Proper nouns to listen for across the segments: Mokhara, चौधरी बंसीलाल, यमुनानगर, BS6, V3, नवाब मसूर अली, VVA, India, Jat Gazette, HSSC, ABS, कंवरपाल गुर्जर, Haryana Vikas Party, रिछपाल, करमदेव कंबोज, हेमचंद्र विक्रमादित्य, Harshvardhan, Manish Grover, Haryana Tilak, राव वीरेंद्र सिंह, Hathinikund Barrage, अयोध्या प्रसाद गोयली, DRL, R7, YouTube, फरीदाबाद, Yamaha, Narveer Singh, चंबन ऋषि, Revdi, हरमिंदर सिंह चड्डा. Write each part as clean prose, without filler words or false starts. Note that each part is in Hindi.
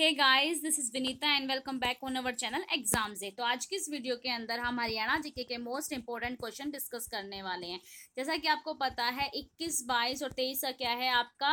Hey guys, this is Vinita and welcome back on our channel exam से। तो आज की इस वीडियो के अंदर हम हरियाणा जीके के मोस्ट इंपॉर्टेंट क्वेश्चन डिस्कस करने वाले हैं। जैसा कि आपको पता है 21, 22 और 23 का क्या है आपका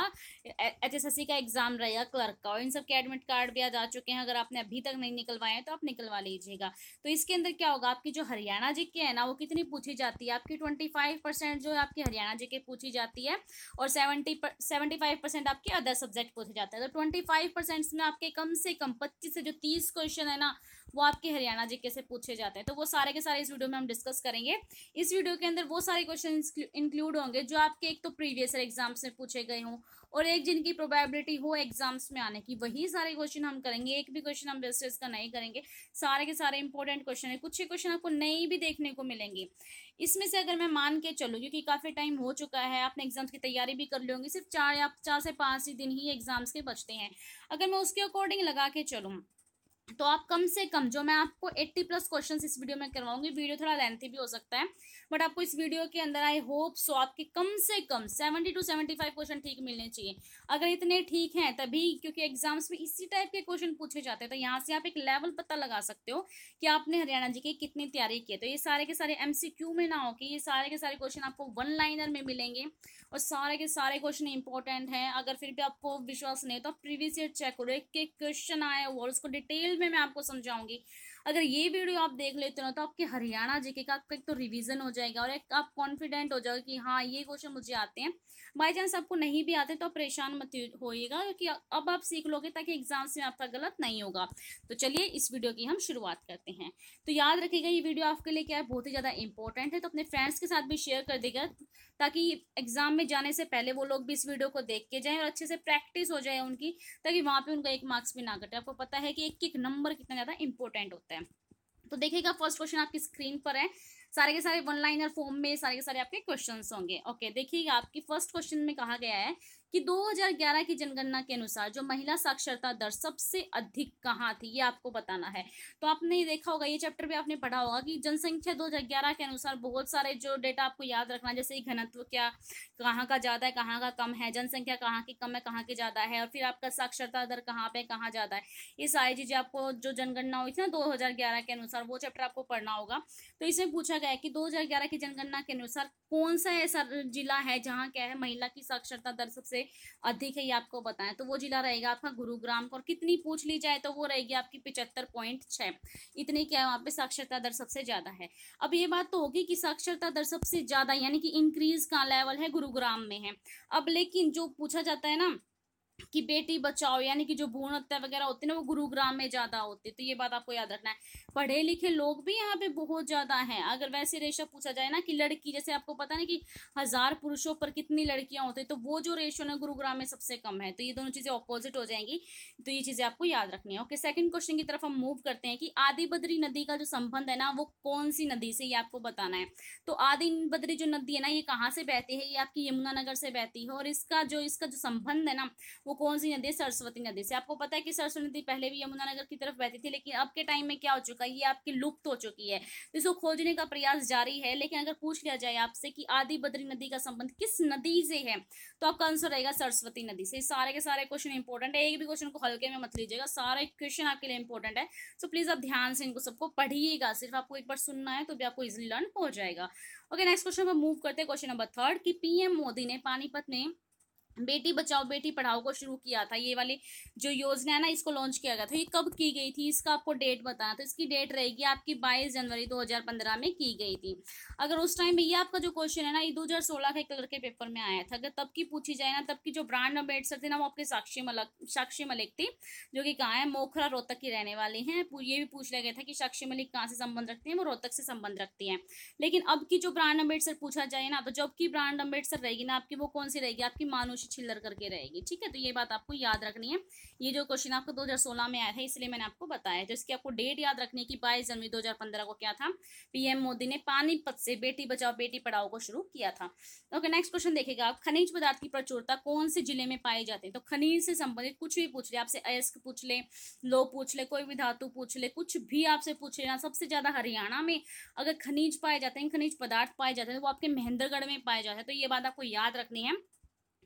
HSSC का एग्जाम रहेगा क्लर्क का, और इन सब के एडमिट कार्ड भी आज आ चुके हैं। अगर आपने अभी तक नहीं निकलवाए हैं तो आप निकलवा लीजिएगा। तो इसके अंदर क्या होगा, आपकी जो हरियाणा जीके है ना वो कितनी पूछी जाती है, आपकी 25% जो आपकी हरियाणा जीके पूछी जाती है और 75% आपके अदर सब्जेक्ट पूछे जाते हैं। तो 25% में आपके कम से कम 25 से जो 30 क्वेश्चन है ना वो आपके हरियाणा जीके से पूछे जाते हैं। तो वो सारे के सारे इस वीडियो में हम डिस्कस करेंगे। इस वीडियो के अंदर वो सारे क्वेश्चन इंक्लूड होंगे जो आपके एक तो प्रीवियस ईयर एग्जाम्स में पूछे गए हों और एक जिनकी प्रोबेबिलिटी हो एग्जाम्स में आने की, वही सारे क्वेश्चन हम करेंगे। एक भी क्वेश्चन हम वेस्टेज का नहीं करेंगे, सारे के सारे इंपॉर्टेंट क्वेश्चन है। कुछ ही क्वेश्चन आपको नई भी देखने को मिलेंगे इसमें से। अगर मैं मान के चलूँ, क्योंकि काफ़ी टाइम हो चुका है, आपने एग्जाम्स की तैयारी भी कर ली होंगी, सिर्फ चार से पाँच ही दिन ही एग्जाम्स के बचते हैं। अगर मैं उसके अकॉर्डिंग लगा के चलूँ तो आप कम से कम, जो मैं आपको 80+ क्वेश्चंस इस वीडियो में करवाऊंगी, वीडियो थोड़ा लेंथी भी हो सकता है बट आपको इस वीडियो के अंदर आई होप सो आपके कम से कम 70 to 75 क्वेश्चन ठीक मिलने चाहिए। अगर इतने ठीक हैं तभी, क्योंकि एग्जाम्स में इसी टाइप के क्वेश्चन पूछे जाते हैं, तो यहाँ से आप एक लेवल पता लगा सकते हो कि आपने हरियाणा जी की कितनी तैयारी की है। तो ये सारे के सारे MCQ में ना हो कि ये सारे के सारे क्वेश्चन आपको वन लाइनर में मिलेंगे और सारे के सारे क्वेश्चन इंपॉर्टेंट हैं। अगर फिर भी आपको विश्वास नहीं तो आप प्रीवियस ईयर चेक करो, एक क्वेश्चन आया हो और उसको डिटेल में मैं आपको समझाऊंगी। अगर ये वीडियो आप देख लेते हो तो आपके हरियाणा जीके का एक तो रिवीजन हो जाएगा और एक आप कॉन्फिडेंट हो जाओगे कि हाँ ये क्वेश्चन मुझे आते हैं। बाय चांस आपको नहीं भी आते तो आप परेशान मत होइएगा, क्योंकि अब आप सीख लोगे ताकि एग्जाम्स में आपका गलत नहीं होगा। तो चलिए इस वीडियो की हम शुरुआत करते हैं। तो याद रखिएगा ये वीडियो आपके लिए क्या है, बहुत ही ज़्यादा इंपॉर्टेंट है। तो अपने फ्रेंड्स के साथ भी शेयर कर देगा ताकि एग्जाम में जाने से पहले वो लोग भी इस वीडियो को देख के जाएँ और अच्छे से प्रैक्टिस हो जाए उनकी, ताकि वहाँ पर उनका एक मार्क्स भी ना कटे। आपको पता है कि एक एक नंबर कितना ज़्यादा इंपॉर्टेंट होता है। तो देखिएगा फर्स्ट क्वेश्चन आपकी स्क्रीन पर है, सारे के सारे वन लाइनर फॉर्म में सारे के सारे आपके क्वेश्चंस होंगे। ओके, देखिएगा आपकी फर्स्ट क्वेश्चन में कहा गया है कि 2011 की जनगणना के अनुसार जो महिला साक्षरता दर सबसे अधिक कहाँ थी, ये आपको बताना है। तो आपने ये देखा होगा, ये चैप्टर भी आपने पढ़ा होगा कि जनसंख्या 2011 के अनुसार बहुत सारे जो डेटा आपको याद रखना, जैसे घनत्व क्या कहाँ का ज़्यादा है कहाँ का कम है, जनसंख्या कहाँ की कम है कहाँ की ज़्यादा है, और फिर आपका साक्षरता दर कहाँ पे कहाँ ज़्यादा है, ये सारी चीज़ें आपको जो जनगणना हुई थी ना 2011 के अनुसार, वो चैप्टर आपको पढ़ना होगा। तो इसमें पूछा गया है कि 2011 की जनगणना के अनुसार कौन सा ऐसा जिला है जहाँ क्या है महिला की साक्षरता दर सबसे अधिक है, ये आपको बताएं। तो वो जिला रहेगा आपका गुरुग्राम का, और कितनी पूछ ली जाए तो वो रहेगी आपकी 75.6, इतनी क्या है वहाँ पे साक्षरता दर सबसे ज्यादा है। अब ये बात तो होगी कि साक्षरता दर सबसे ज्यादा यानी कि इंक्रीज का लेवल है गुरुग्राम में है। अब लेकिन जो पूछा जाता है ना कि बेटी बचाओ यानी कि जो भ्रूण हत्या वगैरह होती है ना वो गुरुग्राम में ज़्यादा होती है, तो ये बात आपको याद रखना है। पढ़े लिखे लोग भी यहाँ पे बहुत ज़्यादा हैं। अगर वैसे रेशो पूछा जाए ना कि लड़की, जैसे आपको पता नहीं कि 1000 पुरुषों पर कितनी लड़कियाँ होती है, तो वो जो रेशो ना गुरुग्राम में सबसे कम है। तो ये दोनों चीज़ें ऑपोजिट हो जाएंगी, तो ये चीज़ें आपको याद रखनी है। ओके, सेकेंड क्वेश्चन की तरफ हम मूव करते हैं कि आदि बद्री नदी का जो संबंध है ना वो कौन सी नदी से, ये आपको बताना है। तो आदि बद्री जो नदी है ना ये कहाँ से बहती है, ये आपकी यमुना नगर से बहती है, और इसका जो संबंध है ना वो कौन सी नदी है, सरस्वती नदी से। आपको पता है कि सरस्वती नदी पहले भी यमुनानगर की तरफ बहती थी, लेकिन अब के टाइम में क्या हो चुका है, ये आपकी लुप्त हो चुकी है, इसको खोजने का प्रयास जारी है। लेकिन अगर पूछ लिया जाए आपसे कि आदि बद्री नदी का संबंध किस नदी से है, तो आपका आंसर रहेगा सरस्वती नदी से। सारे के सारे क्वेश्चन इंपॉर्टेंट है, एक भी क्वेश्चन को हल्के में मत लीजिएगा, सारे क्वेश्चन आपके लिए इंपॉर्टेंट है। सो प्लीज आप ध्यान से इनको सबको पढ़िएगा, सिर्फ आपको एक बार सुनना है तो भी आपको इजिली लर्न हो जाएगा। ओके, नेक्स्ट क्वेश्चन पर मूव करते हैं, क्वेश्चन नंबर थर्ड कि PM मोदी ने पानीपत में बेटी बचाओ बेटी पढ़ाओ को शुरू किया था, ये वाली जो योजना है ना इसको लॉन्च किया गया था, ये कब की गई थी इसका आपको डेट बताना। तो इसकी डेट रहेगी आपकी 22 जनवरी 2015 में की गई थी। अगर उस टाइम में ये आपका जो क्वेश्चन है ना ये 2016 के क्लर्क के पेपर में आया था, अगर तब की पूछी जाए ना, तब की जो ब्रांड एंबेसडर थे ना वो आपके साक्षी मलिक थी, जो कि कहाँ है मोखरा रोहतक की रहने वाली हैं। ये भी पूछ लिया गया था कि साक्षी मलिक कहाँ से संबंध रखती है, वो रोहतक से संबंध रखती है। लेकिन अब की जो ब्रांड एंबेसडर पूछा जाए ना, तो जब की ब्रांड एंबेसडर रहेगी ना आपकी, वो कौन सी रहेगी, आपकी मानुष छिल्लर करके रहेगी। ठीक है, तो ये बात आपको याद रखनी है। ये जो क्वेश्चन आपको 2016 में आया था इसलिए मैंने आपको बताया। तो इसकी आपको डेट याद रखनी है कि 22 जनवरी 2015 को क्या था, PM मोदी ने पानीपत से बेटी बचाओ बेटी पढ़ाओ को शुरू किया था। ओके, नेक्स्ट क्वेश्चन देखिएगा आप, खनिज पदार्थ की प्रचुरता कौन से जिले में पाई जाती है। तो खनिज से संबंधित कुछ भी पूछ ले आपसे, अयस्क पूछ ले, लो पूछ ले, कोई भी धातु पूछ ले, कुछ भी आपसे पूछ लेना। सबसे ज्यादा हरियाणा में अगर खनिज पाए जाते हैं, खनिज पदार्थ पाए जाते हैं, वो आपके महेंद्रगढ़ में पाए जाते हैं। तो ये बात आपको याद रखनी है।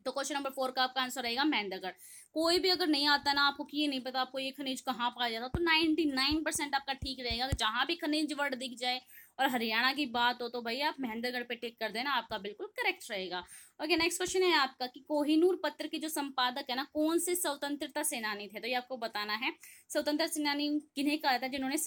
तो क्वेश्चन नंबर 4 का आपका आंसर रहेगा महेंद्रगढ़। कोई भी अगर नहीं आता ना आपको कि ये नहीं पता आपको ये खनिज कहाँ पाया जाता, तो 99% आपका ठीक रहेगा। जहाँ भी खनिज वर्ड दिख जाए और हरियाणा की बात हो तो भाई आप महेंद्रगढ़ पे टिक कर देना, आपका बिल्कुल करेक्ट रहेगा। ओके, नेक्स्ट क्वेश्चन है आपका कि कोहिनूर पत्र के जो संपादक है ना कौन से स्वतंत्रता सेनानी थे, तो ये आपको बताना है। स्वतंत्रता सेनानी किन्हें कहा जाता है, जिन्होंने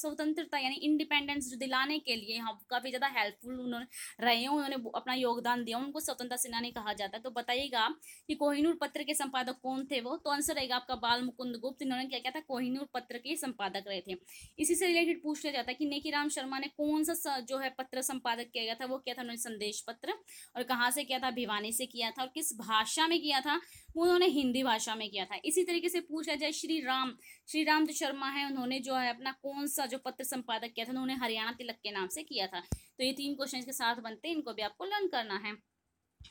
स्वतंत्रता यानी इंडिपेंडेंस दिलाने के लिए हम काफी ज्यादा हेल्पफुल उन्होंने रहे हैं, उन्होंने अपना योगदान दिया, उनको स्वतंत्रता सेनानी कहा जाता है। तो बताइएगा आप कि कोहिनूर पत्र के संपादक कौन थे वो, तो आंसर रहेगा आपका बाल मुकुंद गुप्त, इन्होंने क्या क्या था कोहिनूर पत्र के संपादक रहे थे। इसी से रिलेटेड पूछ लिया जाता है कि नेकीराम शर्मा ने कौन सा जो है पत्र संपादक किया गया था, वो क्या था उन्होंने संदेश पत्र, और कहाँ से किया था, भिवानी से किया था, और किस भाषा में किया था, उन्होंने हिंदी भाषा में किया था। इसी तरीके से पूछा जाए श्री राम जो शर्मा है उन्होंने जो है अपना कौन सा जो पत्र संपादक किया था, उन्होंने हरियाणा तिलक के नाम से किया था। तो ये तीन क्वेश्चन के साथ बनते हैं, इनको भी आपको लर्न करना है।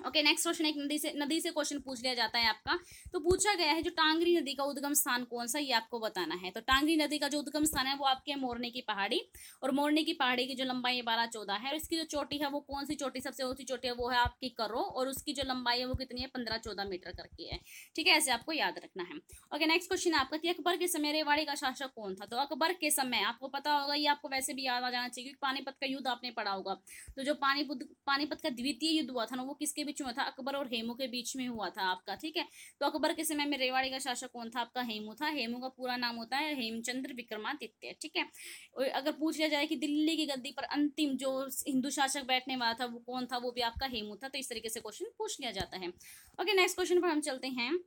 ओके, नेक्स्ट क्वेश्चन एक नदी से क्वेश्चन पूछ लिया जाता है आपका। तो पूछा गया है जो टांगरी नदी का उद्गम स्थान कौन सा, ये आपको बताना है। तो टांगरी नदी का जो उद्गम स्थान है वो आपके है मोरनी की पहाड़ी, और मोरनी की पहाड़ी की जो लंबाई है 12-14 है, और इसकी जो चोटी है वो कौन सी चोटी सबसे ऊंची चोटी है, वो है आपकी करो, और उसकी जो लंबाई है वो कितनी है 15-14 मीटर करके है। ठीक है, ऐसे आपको याद रखना है। ओके, नेक्स्ट क्वेश्चन आपका कि अकबर के समय रेवाड़ी का शासक कौन था। तो अकबर के समय आपको पता होगा, ये आपको वैसे भी याद आ जाना चाहिए, पानीपत का युद्ध आपने पढ़ा होगा। तो जो पानीपत का द्वितीय युद्ध हुआ था ना, वो किसके बीच हुआ था, अकबर और हेमू के बीच में हुआ था आपका। ठीक है, तो अकबर के समय में रेवाड़ी का शासक कौन था, आपका हेमू था। हेमू का पूरा नाम होता है हेमचंद्र विक्रमादित्य। ठीक है, और अगर पूछ लिया जाए कि दिल्ली की गद्दी पर अंतिम जो हिंदू शासक बैठने वाला था वो कौन था, वो भी आपका हेमू था। तो इस तरीके से क्वेश्चन पूछ लिया जाता है। ओके, नेक्स्ट क्वेश्चन पर हम चलते हैं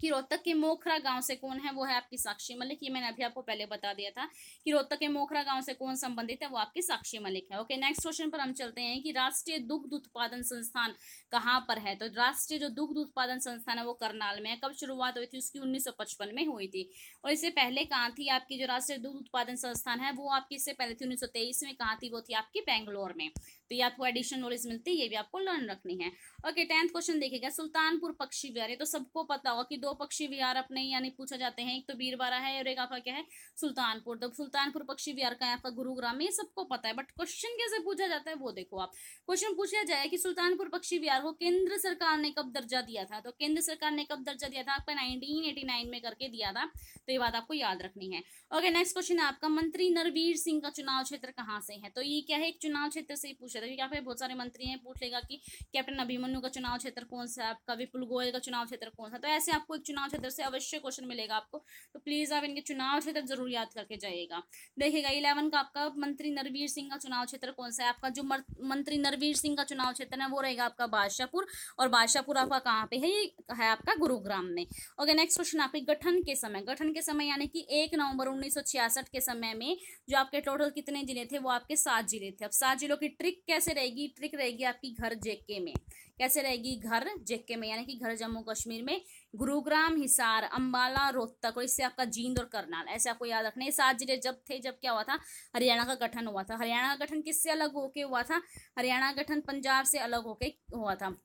कि रोहतक के मोखरा गांव से कौन है, वो है आपकी साक्षी मलिक। ये मैंने अभी आपको पहले बता दिया था कि रोहतक के मोखरा गांव से कौन संबंधित है, वो आपकी साक्षी मलिक है। ओके, नेक्स्ट क्वेश्चन पर हम चलते हैं कि राष्ट्रीय दुग्ध उत्पादन संस्थान कहाँ पर है। तो राष्ट्रीय जो दुग्ध उत्पादन संस्थान है वो करनाल में है। कब शुरुआत हुई थी उसकी, 1955 में हुई थी। और इससे पहले कहाँ थी आपकी जो राष्ट्रीय दुग्ध उत्पादन संस्थान है, वो आपकी इससे पहले थी 1923 में। कहाँ थी वो, थी आपकी बेंगलोर में। तो ये आपको एडिशनल नॉलेज मिलती है, ये भी आपको लर्न रखनी है। ओके, 10th क्वेश्चन देखिएगा सुल्तानपुर पक्षी विहार। ये तो सबको पता होगा कि दो पक्षी विहार अपने यानी पूछा जाते हैं, एक तो बीरबारा है और एक आपका क्या है सुल्तानपुर। तो सुल्तानपुर पक्षी विहार का है आपका गुरुग्राम में, ये सबको पता है, बट क्वेश्चन कैसे पूछा जाता है वो देखो आप। क्वेश्चन पूछा जाए कि सुल्तानपुर पक्षी विहार को केंद्र सरकार ने कब दर्जा दिया था। तो केंद्र सरकार ने कब दर्जा दिया था, आपका 1989 में करके दिया था। तो ये बात आपको याद रखनी है। ओके, नेक्स्ट क्वेश्चन है आपका मंत्री नरवीर सिंह का चुनाव क्षेत्र कहाँ से है। तो ये क्या है, एक चुनाव क्षेत्र से पूछा था, क्योंकि यहाँ पे बहुत सारे मंत्री हैं। पूछ लेगा कि कैप्टन अभिमन्यु का चुनाव क्षेत्र कौन सा है आपका, विपुल गोयल का चुनाव क्षेत्र कौन सा। तो ऐसे आपको एक चुनाव क्षेत्र से अवश्य क्वेश्चन मिलेगा आपको, तो प्लीज आप इनके चुनाव क्षेत्र जरूर याद करके जाइएगा। देखिएगा 11 का आपका मंत्री नरवीर सिंह का चुनाव क्षेत्र कौन सा है। आपका जो मंत्री नरवीर सिंह का चुनाव क्षेत्र है वो रहेगा आपका बादशाहपुर, और बादशाहपुर आपका कहाँ पे है, ये है आपका गुरुग्राम में। ओके, नेक्स्ट क्वेश्चन आपके गठन के समय यानी कि 1 नवंबर 1966 के समय में जो आपके टोटल कितने जिले थे, वो आपके 7 जिले थे। अब 7 जिलों की ट्रिक कैसे रहेगी, ट्रिक रहेगी आपकी घर जेके में। कैसे रहेगी, घर जेके में, यानी कि घर जम्मू कश्मीर में, गुरुग्राम, हिसार, अंबाला, रोहतक, और इससे आपका जींद और करनाल। ऐसे आपको याद रखना है। 7 जिले जब थे, जब क्या हुआ था, हरियाणा का गठन हुआ था। हरियाणा का गठन किससे अलग होके हुआ था, हरियाणा का गठन पंजाब से अलग होके हुआ था।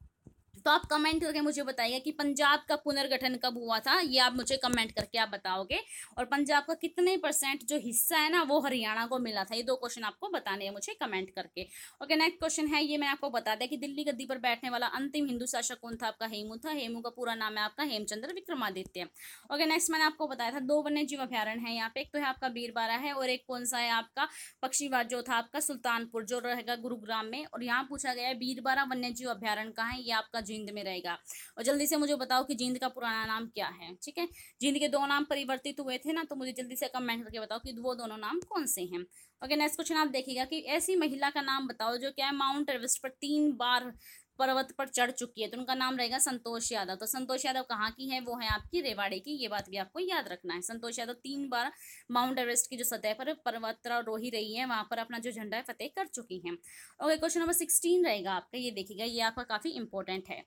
तो आप कमेंट करके मुझे बताइए कि पंजाब का पुनर्गठन कब हुआ था, ये आप मुझे कमेंट करके आप बताओगे, और पंजाब का कितने % जो हिस्सा है ना वो हरियाणा को मिला था। ये 2 क्वेश्चन आपको बताने हैं मुझे कमेंट करके। ओके, नेक्स्ट क्वेश्चन है, ये मैं आपको बता दें कि दिल्ली गद्दी पर बैठने वाला अंतिम हिंदू शासक कौन था, आपका हेमू था। हेमू का पूरा नाम है आपका हेमचंद्र विक्रमादित्य। ओके, नेक्स्ट मैंने आपको बताया था 2 वन्य जीव अभ्यारण्य है यहाँ पे, एक तो है आपका बीरबारा है, और एक कौन सा है आपका पक्षी विहार जो था आपका सुल्तानपुर, जो रहेगा गुरुग्राम में। और यहाँ पूछा गया है बीरबारा वन्य जीव अभ्यारण्य कहाँ है, ये आपका जिंद में रहेगा। और जल्दी से मुझे बताओ कि जिंद का पुराना नाम क्या है। ठीक है, जिंद के 2 नाम परिवर्तित हुए थे ना, तो मुझे जल्दी से कमेंट करके बताओ कि वो दोनों नाम कौन से हैं। ओके, नेक्स्ट क्वेश्चन आप देखिएगा कि ऐसी महिला का नाम बताओ जो क्या है माउंट एवरेस्ट पर 3 बार पर्वत पर चढ़ चुकी है। तो उनका नाम रहेगा संतोष यादव। तो संतोष यादव कहाँ की है, वो है आपकी रेवाड़ी की। ये बात भी आपको याद रखना है। संतोष यादव 3 बार माउंट एवरेस्ट की जो सतह पर पर्वतारोही रही है, वहाँ पर अपना जो झंडा है फतेह कर चुकी हैं। ओके, क्वेश्चन नंबर 16 रहेगा आपका, ये देखिएगा, ये आपका काफी इंपॉर्टेंट है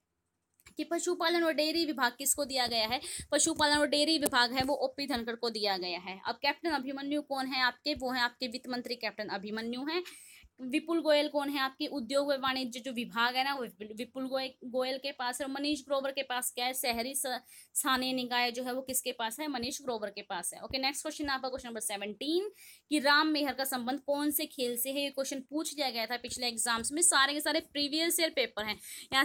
कि पशुपालन और डेयरी विभाग किसको दिया गया है। पशुपालन और डेयरी विभाग है वो ओपी धनखड़ को दिया गया है। अब कैप्टन अभिमन्यु कौन है आपके, वो है आपके वित्त मंत्री कैप्टन अभिमन्यु है। विपुल गोयल कौन है, आपकी उद्योग व वाणिज्य जो विभाग है ना वो विपुल गोयल के पास है। मनीष ग्रोवर के पास क्या है, शहरी स्थानीय निकाय जो है वो किसके पास है, मनीष ग्रोवर के पास है। ओके, नेक्स्ट क्वेश्चन आपका क्वेश्चन नंबर 17 कि राम मेहर का संबंध कौन से खेल से है। ये क्वेश्चन पूछ लिया गया था पिछले एग्जाम्स में, सारे के सारे प्रीवियस ईयर पेपर हैं। यहाँ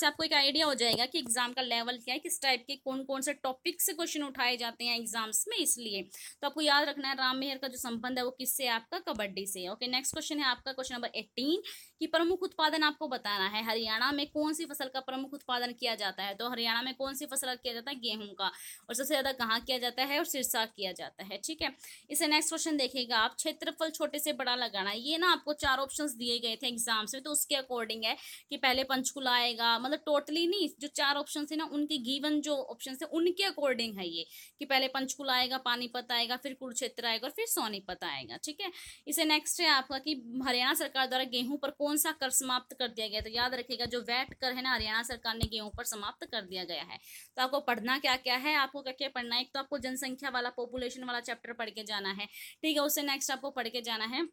से आपको एक आइडिया हो जाएगा कि एग्जाम का लेवल क्या है, किस टाइप के कौन कौन से टॉपिक से क्वेश्चन उठाए जाते हैं एग्जाम्स में। इसलिए तो आपको याद रखना है राम मेहर का जो संबंध है वो किससे, आपका कबड्डी से। ओके, नेक्स्ट क्वेश्चन है आपका क्वेश्चन नंबर 18 कि प्रमुख उत्पादन आपको बताना है। हरियाणा में कौन सी फसल का प्रमुख उत्पादन किया जाता है, तो हरियाणा में कौन सी फसल किया जाता है, गेहूं का, और सबसे ज्यादा कहाँ किया जाता है, और सिरसा किया जाता है। ठीक है, इसे नेक्स्ट क्वेश्चन देखिएगा आप, क्षेत्रफल छोटे से बड़ा लगाना। ये ना आपको चार ऑप्शंस दिए गए थे एग्जाम से, तो उसके अकॉर्डिंग है कि पहले पंचकूला आएगा, मतलब टोटली नहीं, जो चार ऑप्शन है ना उनके गिवन जो ऑप्शन है उनके अकॉर्डिंग है ये, कि पहले पंचकूला आएगा, पानीपत आएगा, फिर कुरुक्षेत्र आएगा और फिर सोनीपत आएगा। ठीक है, इसे नेक्स्ट है आपका कि हरियाणा सरकार द्वारा गेहूं पर कौन सा कर समाप्त कर दिया गया, तो याद रखिएगा जो वैट कर है ना हरियाणा सरकार ने गेहूं पर समाप्त कर दिया गया है। तो आपको पढ़ना क्या क्या है, आपको क्या क्या पढ़ना है, एक तो आपको जनसंख्या वाला पॉपुलेशन वाला चैप्टर पढ़ के जाना है। ठीक है, उससे नेक्स्ट आपको पढ़ के जाना है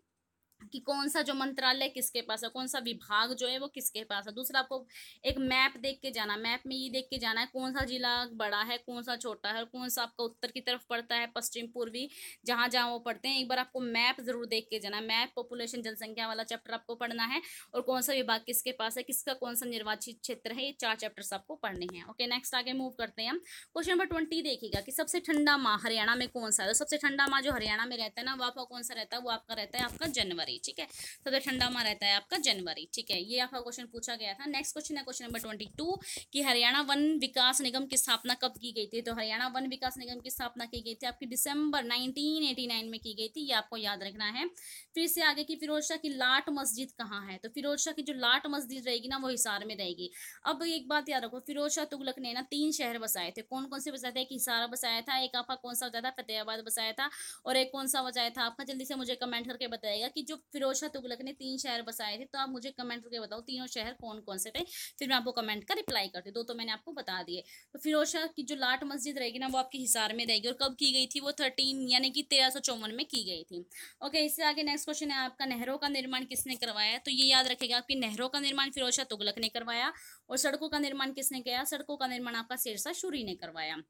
कि कौन सा जो मंत्रालय किसके पास है, कौन सा विभाग जो है वो किसके पास है। दूसरा आपको एक मैप देख के जाना, मैप में ये देख के जाना है कौन सा जिला बड़ा है, कौन सा छोटा है, और कौन सा आपका उत्तर की तरफ पड़ता है, पश्चिम पूर्वी, जहाँ जहाँ वो पड़ते हैं। एक बार आपको मैप जरूर देख के जाना, मैप पॉपुलेशन जनसंख्या वाला चैप्टर आपको पढ़ना है, और कौन सा विभाग किसके पास है, किसका कौन सा निर्वाचित क्षेत्र है, ये चार चैप्टर्स आपको पढ़ने हैं। ओके, नेक्स्ट आगे मूव करते हैं हम, क्वेश्चन नंबर 20 देखिएगा कि सबसे ठंडा माह हरियाणा में कौन सा है। सबसे ठंडा माह जो हरियाणा में रहता है ना वो आपका कौन सा रहता है, वो आपका रहता है आपका जनवरी। ठीक है, सबसे ठंडा माह रहता है आपका जनवरी। ठीक है, ये आपका क्वेश्चन पूछा गया था। नेक्स्ट क्वेश्चन है क्वेश्चन नंबर 22 कि हरियाणा वन विकास निगम की स्थापना कब की गई थी। तो हरियाणा वन विकास निगम की स्थापना की गई थी आपकी दिसंबर 1989 में की गई थी, ये आपको याद रखना है। फिर से आगे की फिरोज शाह की लाट मस्जिद कहाँ है, तो फिरोज शाह की जो लाट मस्जिद रहेगी ना वो हिसार में रहेगी। अब एक बात याद रखो, फिरोज शाह तुगलक ने ना 3 शहर बसाए थे, कौन कौन से बसाए थे, एक हिसार बसाया था, एक आपका कौन सा बसाया था, फतेहाबाद बसाया था, और एक कौन सा बसाया था आपका, जल्दी से मुझे कमेंट करके बताएगा कि जो फिरोज शाह तुगलक ने 3 शहर बसाए थे, तो आप मुझे कमेंट करके बताओ तीनों शहर कौन कौन से थे, फिर मैं आपको कमेंट का रिप्लाई करती। 2 तो मैंने आपको बता दिए। तो फिरोज शाह की जो लाट मस्जिद रहेगी ना वो आपकी हिसार में रहेगी, और कब की गई थी वो 13 यानी कि 1354 में की गई थी। ओके, इससे आगे नेक्स्ट क्वेश्चन है आपका नहरों का निर्माण किसने करवाया, तो ये याद रखेगा आपकी नहरों का निर्माण फिरोज शाह तुगलक ने करवाया, और सड़कों का निर्माण किसने किया, सड़कों का निर्माण आपका सिरसा शूरी ने करवाया।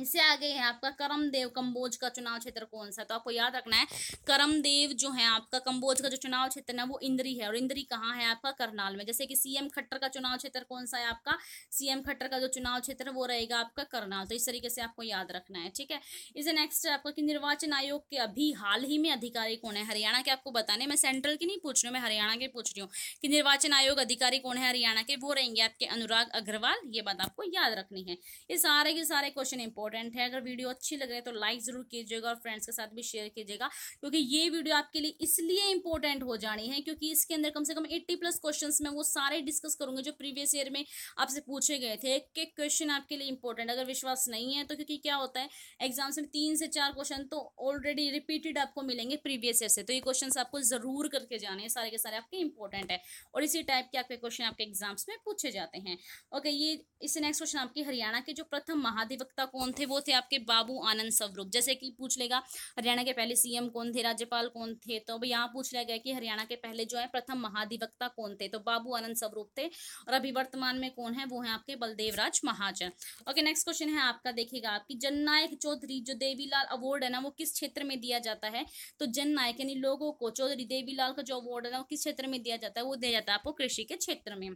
इससे आगे है आपका करमदेव कंबोज का चुनाव क्षेत्र कौन सा, तो आपको याद रखना है करमदेव जो है आपका कंबोज का जो चुनाव क्षेत्र है वो इंद्री है, और इंद्री कहाँ है आपका करनाल में। जैसे कि सीएम खट्टर का चुनाव क्षेत्र कौन सा है आपका, सीएम खट्टर का जो चुनाव क्षेत्र वो रहेगा आपका करनाल। तो इस तरीके से आपको याद रखना है। ठीक है, इसे नेक्स्ट आपका कि निर्वाचन आयोग के अभी हाल ही में अधिकारी कौन है। हरियाणा के आपको बताने, मैं सेंट्रल की नहीं पूछ रही हूँ, मैं हरियाणा के पूछ रही हूँ कि निर्वाचन आयोग अधिकारी कौन है हरियाणा के, वो रहेंगे आपके अनुराग अग्रवाल। ये बात आपको याद रखनी है। ये सारे के सारे क्वेश्चन है। अगर वीडियो अच्छी लग रही है तो लाइक जरूर कीजिएगा और फ्रेंड्स के साथ भी शेयर कीजिएगा, क्योंकि ये वीडियो आपके लिए इसलिए इंपॉर्टेंट हो जानी है क्योंकि इसके अंदर कम से कम 80+ क्वेश्चंस में वो सारे डिस्कस करूंगी जो प्रीवियस ईयर में आपसे पूछे गए थे। एक एक क्वेश्चन आपके लिए इंपॉर्टेंट, अगर विश्वास नहीं है तो, क्योंकि क्या होता है एग्जाम में 3 से 4 क्वेश्चन तो ऑलरेडी रिपीटेड आपको मिलेंगे प्रीवियस ईयर से, तो ये क्वेश्चन आपको जरूर करके जाने हैं, सारे के सारे आपके इंपॉर्टेंट है, और इसी टाइप के आपके क्वेश्चन आपके एग्जाम्स में पूछे जाते हैं। ओके, ये इससे नेक्स्ट क्वेश्चन आपकी हरियाणा के जो प्रथम महाधिवक्ता कौन थे, वो थे आपके बाबू आनंद सब रूप। जैसे कि पूछ लेगा हरियाणा के पहले सीएम कौन थे, राज्यपाल कौन थे, तो अब यहाँ पूछ लिया गया कि हरियाणा के पहले जो है प्रथम महाधिवक्ता कौन थे, तो बाबू आनंद सब रूप थे, और अभी वर्तमान में कौन है वो है आपके Baldev Raj Mahajan. Okay, next question है आपका देखिएगा आपकी जन नायक चौधरी जो देवीलाल अवार्ड है ना वो किस क्षेत्र में दिया जाता है, तो जन नायक यानी लोगों को, चौधरी देवीलाल का जो अवार्ड है ना वो किस क्षेत्र में दिया जाता है, वो दिया जाता है आपको कृषि के क्षेत्र में।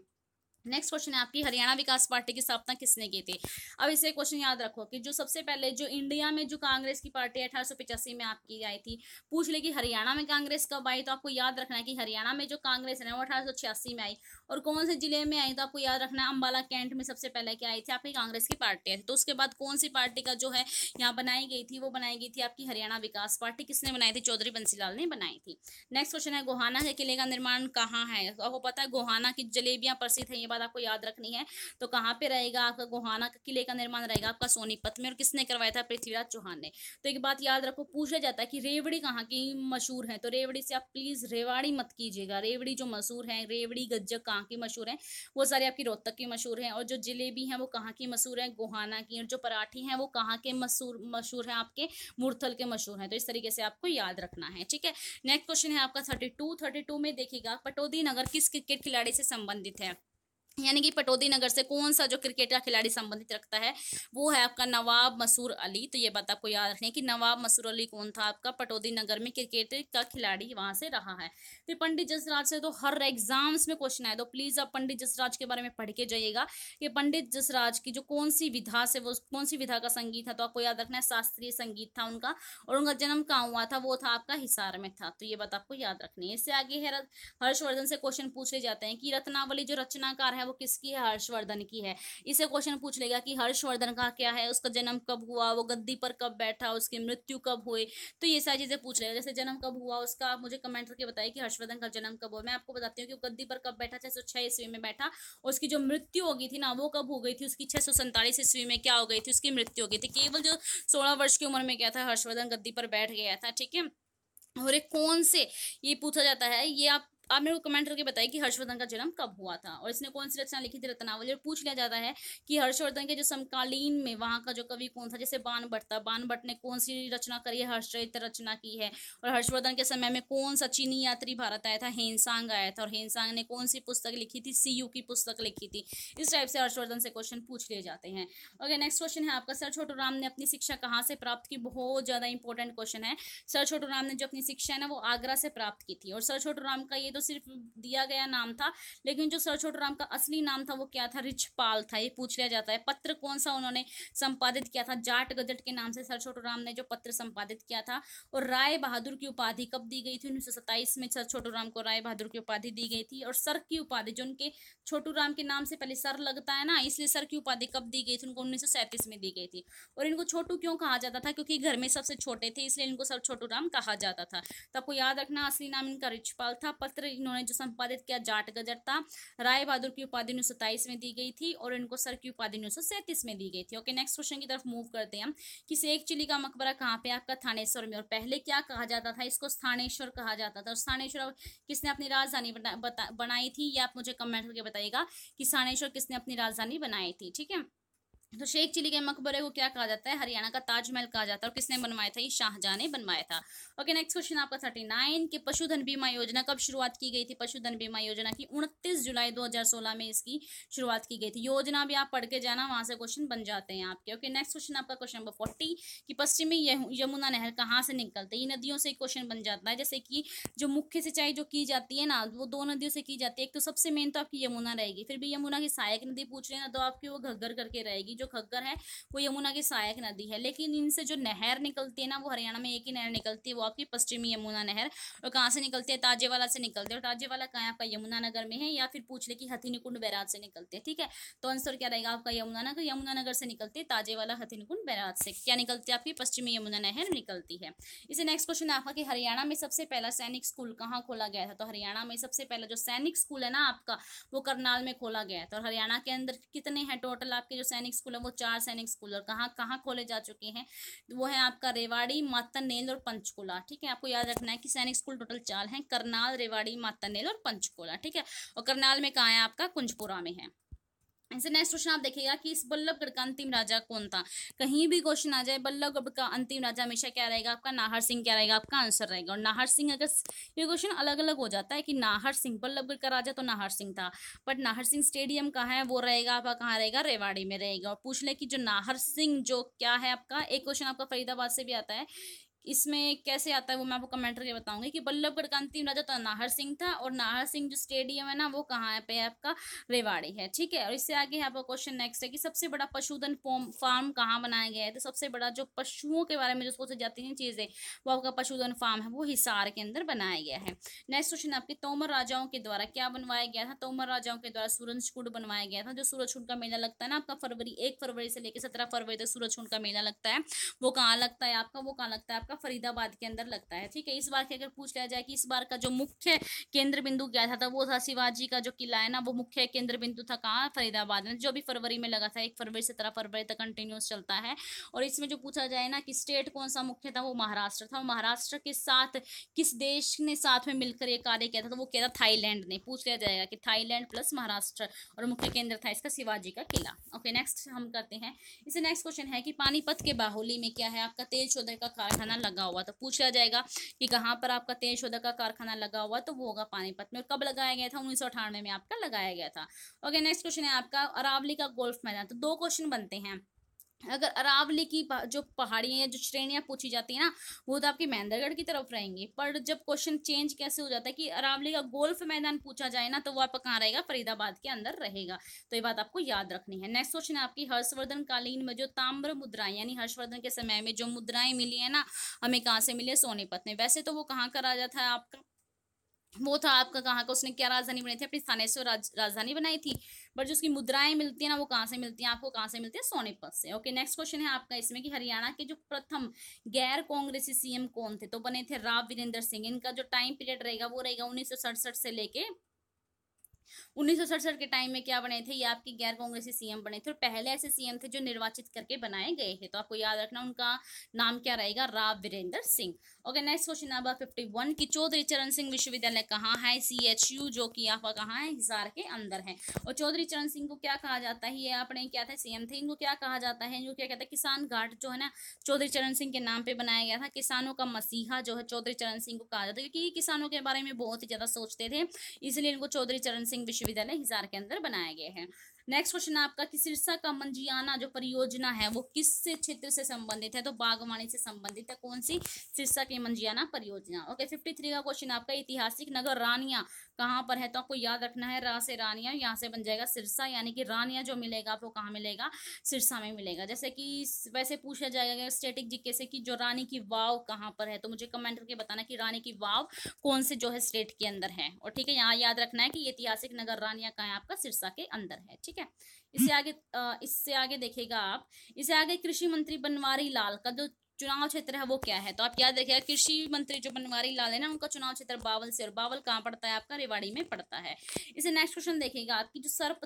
नेक्स्ट क्वेश्चन है आपकी हरियाणा विकास पार्टी की स्थापना किसने की थी। अब इसे क्वेश्चन याद रखो कि जो सबसे पहले जो इंडिया में जो कांग्रेस की पार्टी 1885 में आपकी आई थी, पूछ ले कि हरियाणा में कांग्रेस कब आई, तो आपको याद रखना है कि हरियाणा में जो कांग्रेस है वो 1886 में आई, और कौन से जिले में आई, तो आपको याद रखना है अम्बाला कैंट में सबसे पहले क्या आई थी आपकी कांग्रेस की पार्टी आई थी। तो उसके बाद कौन सी पार्टी का जो है यहाँ बनाई गई थी, वो बनाई गई थी आपकी हरियाणा विकास पार्टी। किसने बनाई थी, चौधरी बंसीलाल ने बनाई थी। नेक्स्ट क्वेश्चन है गोहाना के किले का निर्माण कहाँ है, आपको पता है गोहाना की जलेबियाँ प्रसिद्ध है, बात आपको याद रखनी है। तो कहाँ पे रहेगा आपका गोहाना का किले का निर्माण रहेगा आपका सोनीपत में, और किसने करवाया था? पृथ्वीराज चौहान ने। तो एक बात याद रखो, पूछा जाता है कि रेवड़ी कहाँ की मशहूर है, तो रेवड़ी से आप प्लीज रेवाड़ी मत कीजिएगा। रेवड़ी जो मशहूर है, रेवड़ी गज्जक कहाँ की मशहूर है, वो सारी आपकी रोहतक की मशहूर है। और जो जिलेबी है वो कहाँ की मशहूर है? गोहाना की। और जो पराठी है वो कहाँ के मशहूर है? आपके मुरथल के मशहूर है। तो इस तरीके से आपको याद रखना है, ठीक है। नेक्स्ट क्वेश्चन है आपका 32 में देखिएगा पटौदी नगर किस क्रिकेट खिलाड़ी से संबंधित है, यानी कि पटौदी नगर से कौन सा जो क्रिकेट का खिलाड़ी संबंधित रखता है वो है आपका नवाब मसूर अली। तो ये बात आपको याद रखनी है कि नवाब मसूर अली कौन था आपका पटौदी नगर में क्रिकेट का खिलाड़ी वहां से रहा है। तो पंडित जसराज से तो हर एग्जाम्स में क्वेश्चन आए, तो प्लीज आप पंडित जसराज के बारे में पढ़ के जाइएगा। ये पंडित जसराज की जो कौन सी विधा से वो कौन सी विधा का संगीत था, तो आपको याद रखना है शास्त्रीय संगीत था उनका, और उनका जन्म कहाँ हुआ था? वो था आपका हिसार में था। तो ये बात आपको याद रखनी है। इससे आगे है हर्षवर्धन से क्वेश्चन पूछे जाते हैं कि रत्नावली जो रचनाकार है वो किसकी है? हर्षवर्धन की है। इसे क्वेश्चन पूछ लेगा कि हर्षवर्धन का क्या है, उसका जन्म कब हुआ, वो गद्दी पर कब बैठा, उसकी मृत्यु कब हुई। तो ये सारी चीजें पूछ लेगा। जैसे जन्म कब हुआ उसका आप मुझे कमेंट करके बताइए कि हर्षवर्धन का जन्म कब हुआ। मैं आपको बताती हूँ कि गद्दी पर कब बैठा, 606 ईस्वी में बैठा। उसकी जो मृत्यु हो गई थी ना वो कब हो गई थी उसकी, 647 ईस्वी में क्या हो गई थी उसकी मृत्यु हो गई थी। केवल जो 16 वर्ष की उम्र में क्या था हर्षवर्धन गद्दी पर बैठ गया था, ठीक है। और एक कौन से ये पूछा जाता है, ये आप मेरे को कमेंट करके बताइए कि हर्षवर्धन का जन्म कब हुआ था और इसने कौन सी रचना लिखी थी रत्नावली। और पूछ लिया जाता है कि हर्षवर्धन के जो समकालीन में वहाँ का जो कवि कौन था, जैसे बाणभट्ट था, बाणभट्ट ने कौन सी रचना करी है? हर्षचरित्र रचना की है। और हर्षवर्धन के समय में कौन सा चीनी यात्री भारत आया था? हेनसांग आया था। और हेनसांग ने कौन सी पुस्तक लिखी थी? सीयू की पुस्तक लिखी थी। इस टाइप से हर्षवर्धन से क्वेश्चन पूछ लिए जाते हैं। ओके, नेक्स्ट क्वेश्चन है आपका सर छोटू राम ने अपनी शिक्षा कहाँ से प्राप्त की? बहुत ज़्यादा इंपॉर्टेंट क्वेश्चन है। सर छोटू राम ने जो अपनी शिक्षा है ना वो आगरा से प्राप्त की थी। और सर छोटू राम का ये सिर्फ दिया गया नाम था, लेकिन जो सर छोटू राम का असली नाम था वो क्या था? रिछपाल था। ये पूछ लिया जाता है। पत्र कौन सा उन्होंने संपादित किया था? जाट गजट के नाम से सर छोटू राम ने जो पत्र संपादित किया था। और राय बहादुर की उपाधि कब दी गई थी? 1927 में सर छोटू राम को राय बहादुर की उपाधि दी गई थी। और सर की उपाधि जो उनके छोटू राम के नाम से पहले सर लगता है ना, इसलिए सर की उपाधि कब दी गई थी उनको? 1937 में दी गई थी। और इनको छोटू क्यों कहा जाता था? क्योंकि घर में सबसे छोटे थे, इसलिए इनको सर छोटू राम कहा जाता था। तो आपको याद रखना असली नाम इनका रिछपाल था। पत्र इन्होंने जो संपादित किया जाट गजट था। राय बहादुर की उपाधि 1927 में दी गई थी और इनको सर की उपाधि 1937 में दी गई थी। ओके, नेक्स्ट क्वेश्चन की तरफ मूव करते हैं हम कि शेख चिली का मकबरा कहाँ पे? आपका थानेश्वर में। और पहले क्या कहा जाता था? इसको थानेश्वर कहा जाता था। और थानेश्वर किसने अपनी राजधानी बनाई थी? या आप मुझे कमेंट करके बताइएगा कि थानेश्वर किसने अपनी राजधानी बनाई थी, ठीक है। तो शेख चिली के मकबरे को क्या कहा जाता है? हरियाणा का ताजमहल कहा जाता है। और किसने बनवाया था? ये शाहजहां ने बनवाया था। ओके, नेक्स्ट क्वेश्चन आपका 39 कि पशुधन बीमा योजना कब शुरुआत की गई थी? पशुधन बीमा योजना की 29 जुलाई 2016 में इसकी शुरुआत की गई थी। योजना भी आप पढ़ के जाना, वहां से क्वेश्चन बन जाते हैं आपके। ओके, नेक्स्ट क्वेश्चन आपका क्वेश्चन नंबर 40 कि पश्चिमी यमुना नहर कहाँ से निकलती है? ये नदियों से क्वेश्चन बन जाता है। जैसे कि जो मुख्य सिंचाई जो की जाती है ना वो 2 नदियों से की जाती है। एक तो सबसे मेन तो आपकी यमुना रहेगी, फिर भी यमुना की सहायक नदी पूछ लेना तो आपकी वो घग्गर करके रहेगी। जो खग्गर है वो यमुना की सहायक नदी है, लेकिन इनसे जो नहर निकलती है ना वो हरियाणा में एक ही नहर निकलती है, वो आपकी पश्चिमी यमुना नहर। और कहाँ से निकलती है? ताजेवाला से निकलती है। और ताजेवाला कहाँ है? आपका यमुना नगर में है। या फिर पूछ ले कि हथिनीकुंड बैराज से निकलती है, ठीक है। तो आंसर क्या रहेगा आपका? यमुनानगर। यमुनानगर से निकलती है, ताजेवाला हथिनीकुंड बैराज से क्या निकलती है? आपकी पश्चिमी यमुना नहर निकलती है। इसे नेक्स्ट क्वेश्चन आपका कि हरियाणा में सबसे पहला सैनिक स्कूल कहाँ खोला गया था? तो हरियाणा में सबसे पहला जो सैनिक स्कूल है ना आपका वो करनाल में खोला गया था। और हरियाणा के अंदर कितने हैं टोटल आपके जो सैनिक स्कूल है वो 4 सैनिक स्कूल। और कहाँ कहाँ खोले जा चुके हैं? वो है आपका रेवाड़ी, मातानेल और पंचकुला, ठीक है। आपको याद रखना है कि सैनिक स्कूल टोटल 4 हैं, करनाल, रेवाड़ी, मातानेल और पंचकुला, ठीक है। और करनाल में कहाँ है आपका? कुंजपुरा में है। इनसे नेक्स्ट क्वेश्चन आप देखिएगा कि इस बल्लभगढ़ का अंतिम राजा कौन था? कहीं भी क्वेश्चन आ जाए बल्लभगढ़ का अंतिम राजा हमेशा क्या रहेगा आपका? नाहर सिंह क्या रहेगा आपका आंसर रहेगा। और नाहर सिंह, अगर ये क्वेश्चन अलग अलग हो जाता है कि नाहर सिंह बल्लभगढ़ का राजा तो नाहर सिंह था, बट नाहर सिंह स्टेडियम कहाँ है? वो रहेगा आपका कहाँ रहेगा? रेवाड़ी में रहेगा। और पूछ ले कि जो नाहर सिंह जो क्या है आपका, एक क्वेश्चन आपका फरीदाबाद से भी आता है, इसमें कैसे आता है वो मैं आपको कमेंट करके बताऊंगी कि बल्लभगढ़ का अंतिम राजा तो नाहर सिंह था। और नाहर सिंह जो स्टेडियम है ना वो कहाँ पे है आपका? रेवाड़ी है, ठीक है। और इससे आगे यहाँ पर क्वेश्चन नेक्स्ट है कि सबसे बड़ा पशुधन फार्म कहाँ बनाया गया है? तो सबसे बड़ा जो पशुओं के बारे में जो सोची जाती है चीजें वो आपका पशुधन फार्म है वो हिसार के अंदर बनाया गया है। नेक्स्ट क्वेश्चन आपके तोमर राजाओं के द्वारा क्या बनवाया गया था? तोमर राजाओं के द्वारा सूरजकुंड बनवाया गया था। जो सूरजकुंड का मेला लगता है ना आपका 1 फरवरी से लेकर 17 फरवरी तक सूरजकुंड का मेला लगता है, वो कहाँ लगता है आपका? वो कहाँ लगता है आपका फरीदाबाद के अंदर लगता है। ठीक है, इस बार के अगर पूछ लिया जाए कि इस बार का जो मुख्य केंद्र बिंदु क्या था, वो था शिवाजी का जो किला है ना, वो मुख्य केंद्र बिंदु था कहाँ, फरीदाबाद में, जो भी फरवरी में लगा था, 1 फरवरी से 13 फरवरी तक कंटिन्यूस चलता है। और इसमें जो पूछा जाए ना कि स्टेट कौन सा मुख्य था, वो महाराष्ट्र था। महाराष्ट्र के साथ किस देश ने साथ में मिलकर ये कार्य किया था, तो वो क्या था, थाईलैंड ने। पूछ लिया जाएगा कि थाईलैंड प्लस महाराष्ट्र, और मुख्य केंद्र था इसका शिवाजी का किला। ओके, नेक्स्ट हम करते हैं। इससे नेक्स्ट क्वेश्चन है कि पानीपत के बाहुली में क्या है, आपका तेल शोधक का कारखाना लगा हुआ। तो पूछ लिया जाएगा कि कहाँ पर आपका तेल शोधक का कारखाना लगा हुआ, तो वो होगा पानीपत में। और कब लगाया गया था, 1998 में आपका लगाया गया था। ओके, नेक्स्ट क्वेश्चन है आपका अरावली का गोल्फ मैदान। तो दो क्वेश्चन बनते हैं, अगर अरावली की जो पहाड़ियाँ या जो श्रेणियाँ पूछी जाती है ना, वो तो आपकी महेंद्रगढ़ की तरफ रहेंगी, पर जब क्वेश्चन चेंज कैसे हो जाता है कि अरावली का गोल्फ मैदान पूछा जाए ना, तो वो आपका कहाँ रहेगा, फरीदाबाद के अंदर रहेगा। तो ये बात आपको याद रखनी है। नेक्स्ट क्वेश्चन है आपकी हर्षवर्धन कालीन में जो ताम्र मुद्राएं, यानी हर्षवर्धन के समय में जो मुद्राएं मिली है ना, हमें कहाँ से मिली है, सोनीपत में। वैसे तो वो कहाँ का राजा था आपका, वो था आपका कहाँ का, उसने क्या राजधानी बनाई थी अपनी, थानेश्वर राजधानी बनाई थी। बट जो उसकी मुद्राएं मिलती है ना, वो कहाँ से मिलती हैं, आपको कहाँ से मिलती है, सोनीपत से। ओके, नेक्स्ट क्वेश्चन है आपका इसमें कि हरियाणा के जो प्रथम गैर कांग्रेसी सीएम कौन थे, तो बने थे राव वीरेंद्र सिंह। इनका जो टाइम पीरियड रहेगा वो रहेगा 1967 से लेके 1967 के टाइम में क्या बने थे ये आपके गैर कांग्रेसी सीएम बने थे। और पहले ऐसे सीएम थे जो निर्वाचित करके बनाए गए थे, तो आपको याद रखना उनका नाम क्या रहेगा, राव वीरेंद्र सिंह। Okay, next question number 51 की चौधरी चरण सिंह विश्वविद्यालय कहाँ है, CHU, जो कि आपका कहाँ है, हिसार के अंदर है। और चौधरी चरण सिंह को क्या कहा जाता है, ये अपने क्या था, सीएम थे। इनको क्या कहा जाता है, इनको क्या कहता है, किसान घाट जो है ना चौधरी चरण सिंह के नाम पे बनाया गया था। किसानों का मसीहा जो है चौधरी चरण सिंह को कहा जाता है, क्योंकि किसानों के बारे में बहुत ही ज्यादा सोचते थे, इसलिए इनको चौधरी चरण सिंह विश्वविद्यालय हिसार के अंदर बनाया गया है। नेक्स्ट क्वेश्चन आपका कि सिरसा का मंजियाना जो परियोजना है वो किस क्षेत्र से संबंधित है, तो बागवानी से संबंधित है। कौन सी, सिरसा की मंजियाना परियोजना। ओके, 53 का क्वेश्चन आपका ऐतिहासिक नगर रानिया कहाँ पर है, तो आपको याद रखना है रा से रानिया, यहाँ से बन जाएगा सिरसा, यानी कि रानिया जो मिलेगा आपको कहाँ मिलेगा, सिरसा में मिलेगा। जैसे कि वैसे पूछा जाएगा स्टैटिक जीके से कि जो रानी की वाव कहाँ पर है, तो मुझे कमेंट करके बताना कि रानी की वाव कौन से जो है स्टेट के अंदर है। और ठीक है, यहाँ याद रखना है कि ऐतिहासिक नगर रानिया कहाँ है आपका, सिरसा के अंदर है। ठीक है, इससे आगे देखिएगा आप, इससे आगे कृषि मंत्री बनवारी लाल का जो चुनाव क्षेत्र है वो क्या है, तो आप याद रखिएगा कृषि मंत्री जो बनवारी लाल है ना, उनका चुनाव क्षेत्र बावल से, और बावल कहाँ पड़ता है आपका, रेवाड़ी में पड़ता है। इसे नेक्स्ट क्वेश्चन देखिएगा आपकी जो सर्प